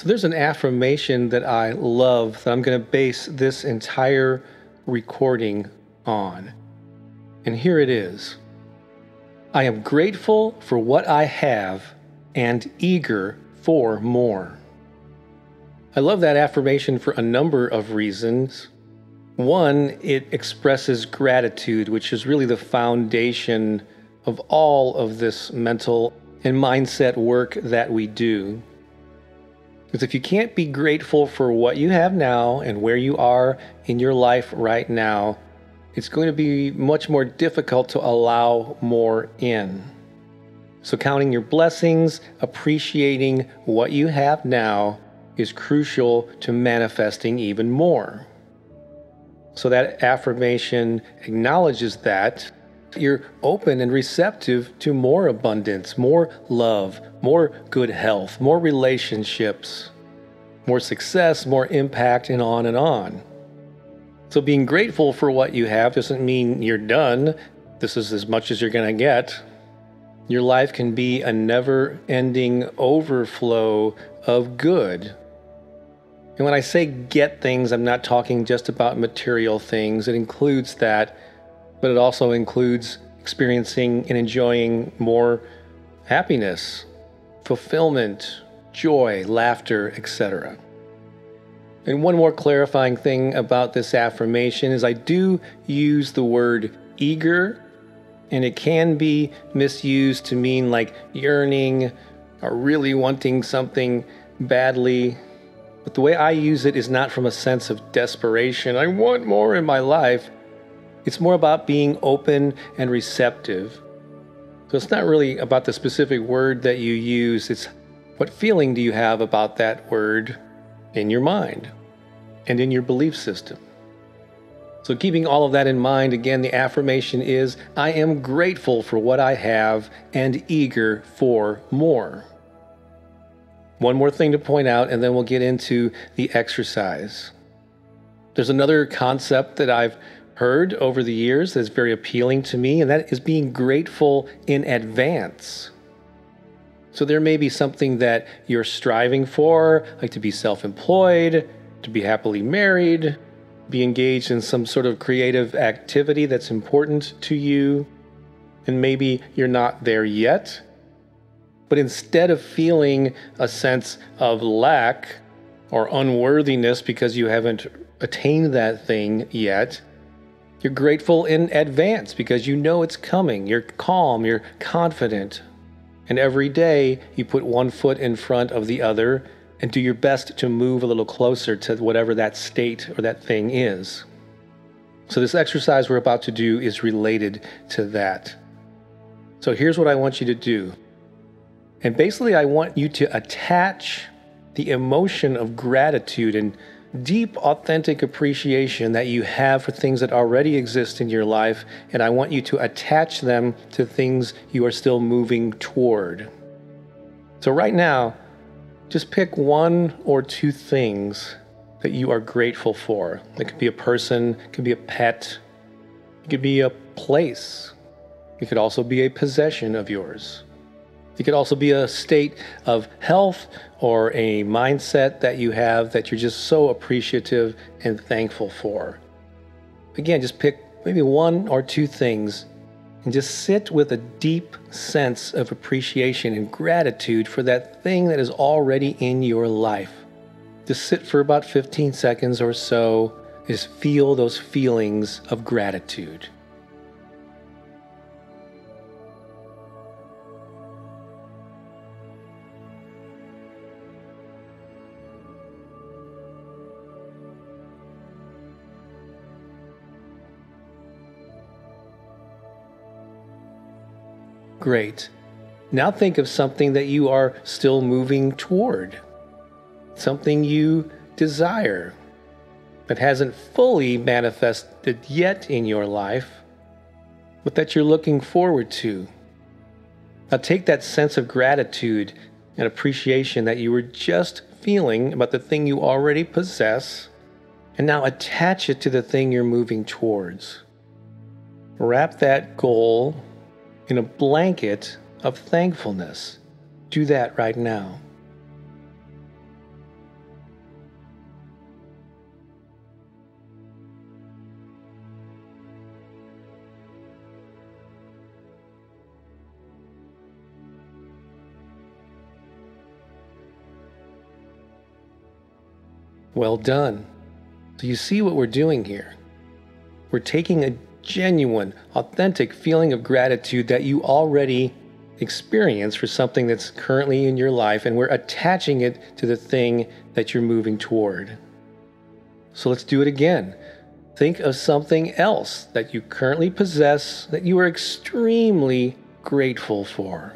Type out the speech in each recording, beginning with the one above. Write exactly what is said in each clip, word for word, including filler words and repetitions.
So there's an affirmation that I love that I'm going to base this entire recording on. And here it is. I am grateful for what I have and eager for more. I love that affirmation for a number of reasons. One, it expresses gratitude, which is really the foundation of all of this mental and mindset work that we do. Because if you can't be grateful for what you have now and where you are in your life right now, it's going to be much more difficult to allow more in. So counting your blessings, appreciating what you have now is crucial to manifesting even more. So that affirmation acknowledges that you're open and receptive to more abundance, more love, more good health, more relationships, more success, more impact, and on and on. So being grateful for what you have doesn't mean you're done. This is as much as you're going to get. Your life can be a never-ending overflow of good. And when I say get things, I'm not talking just about material things. It includes that, but it also includes experiencing and enjoying more happiness, fulfillment, joy, laughter, et cetera. And one more clarifying thing about this affirmation is I do use the word eager, and it can be misused to mean like yearning or really wanting something badly. But the way I use it is not from a sense of desperation. I want more in my life. It's more about being open and receptive. So it's not really about the specific word that you use. It's what feeling do you have about that word in your mind and in your belief system. So keeping all of that in mind, again, the affirmation is, I am grateful for what I have and eager for more. One more thing to point out, and then we'll get into the exercise. There's another concept that I've heard over the years that's very appealing to me, and that is being grateful in advance. So there may be something that you're striving for, like to be self-employed, to be happily married, be engaged in some sort of creative activity that's important to you, and maybe you're not there yet. But instead of feeling a sense of lack or unworthiness because you haven't attained that thing yet, you're grateful in advance because you know it's coming. You're calm, you're confident. And every day you put one foot in front of the other and do your best to move a little closer to whatever that state or that thing is. So this exercise we're about to do is related to that. So here's what I want you to do. And basically, I want you to attach the emotion of gratitude and deep, authentic appreciation that you have for things that already exist in your life. And I want you to attach them to things you are still moving toward. So right now, just pick one or two things that you are grateful for. It could be a person, it could be a pet, it could be a place. It could also be a possession of yours. It could also be a state of health or a mindset that you have that you're just so appreciative and thankful for. Again, just pick maybe one or two things and just sit with a deep sense of appreciation and gratitude for that thing that is already in your life. Just sit for about fifteen seconds or so. Just feel those feelings of gratitude. Great. Now think of something that you are still moving toward, something you desire that hasn't fully manifested yet in your life, but that you're looking forward to. Now take that sense of gratitude and appreciation that you were just feeling about the thing you already possess, and now attach it to the thing you're moving towards. Wrap that goal in a blanket of thankfulness. Do that right now. Well done. So you see what we're doing here. We're taking a genuine, authentic feeling of gratitude that you already experience for something that's currently in your life, and we're attaching it to the thing that you're moving toward. So let's do it again. Think of something else that you currently possess that you are extremely grateful for.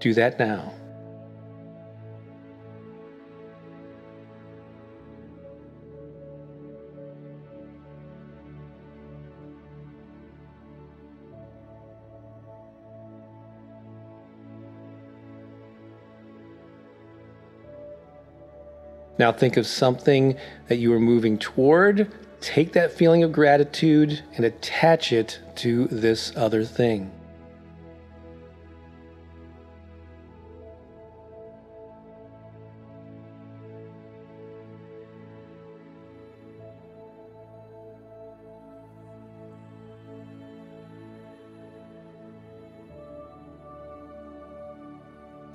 Do that now. Now think of something that you are moving toward. Take that feeling of gratitude and attach it to this other thing.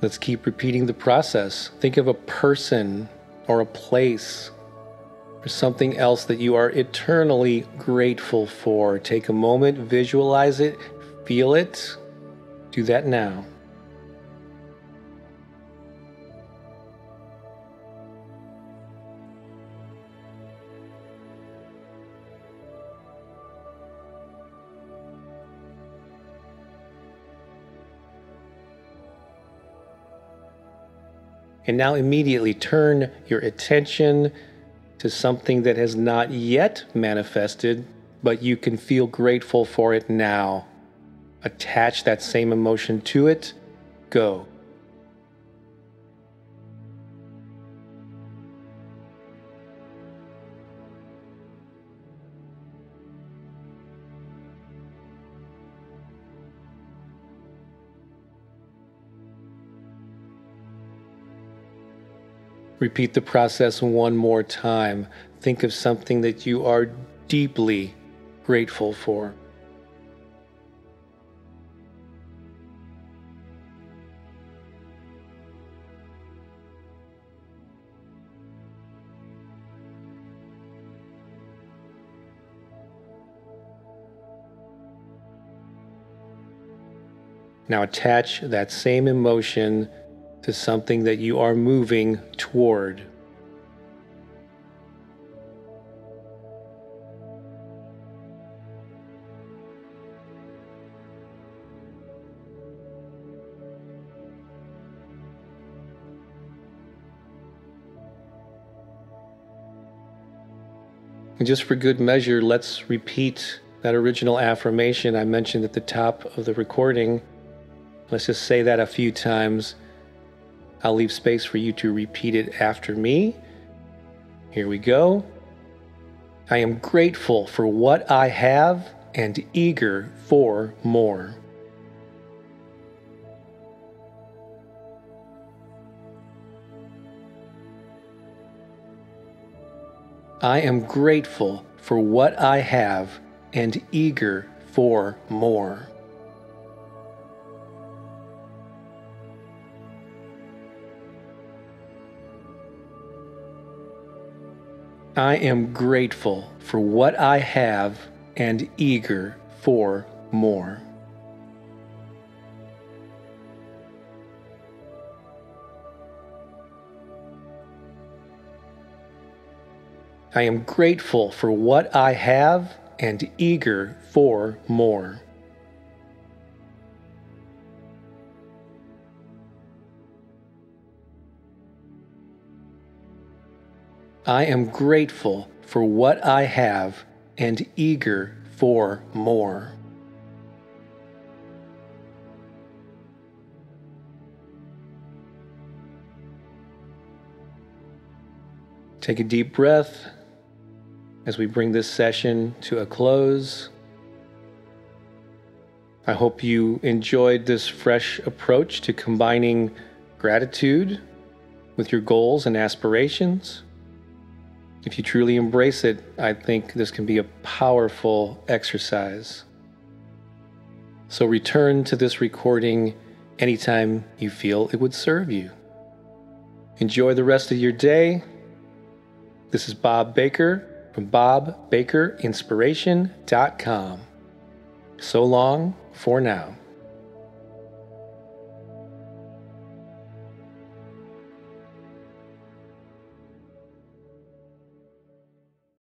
Let's keep repeating the process. Think of a person or a place or something else that you are eternally grateful for. Take a moment, visualize it, feel it. Do that now. And now immediately turn your attention to something that has not yet manifested, but you can feel grateful for it now. Attach that same emotion to it. Go. Repeat the process one more time. Think of something that you are deeply grateful for. Now attach that same emotion to something that you are moving toward. And just for good measure, let's repeat that original affirmation I mentioned at the top of the recording. Let's just say that a few times. I'll leave space for you to repeat it after me. Here we go. I am grateful for what I have and eager for more. I am grateful for what I have and eager for more. I am grateful for what I have and eager for more. I am grateful for what I have and eager for more. I am grateful for what I have and eager for more. Take a deep breath as we bring this session to a close. I hope you enjoyed this fresh approach to combining gratitude with your goals and aspirations. If you truly embrace it, I think this can be a powerful exercise. So return to this recording anytime you feel it would serve you. Enjoy the rest of your day, This is Bob Baker from Bob Baker Inspiration dot com. So long for now.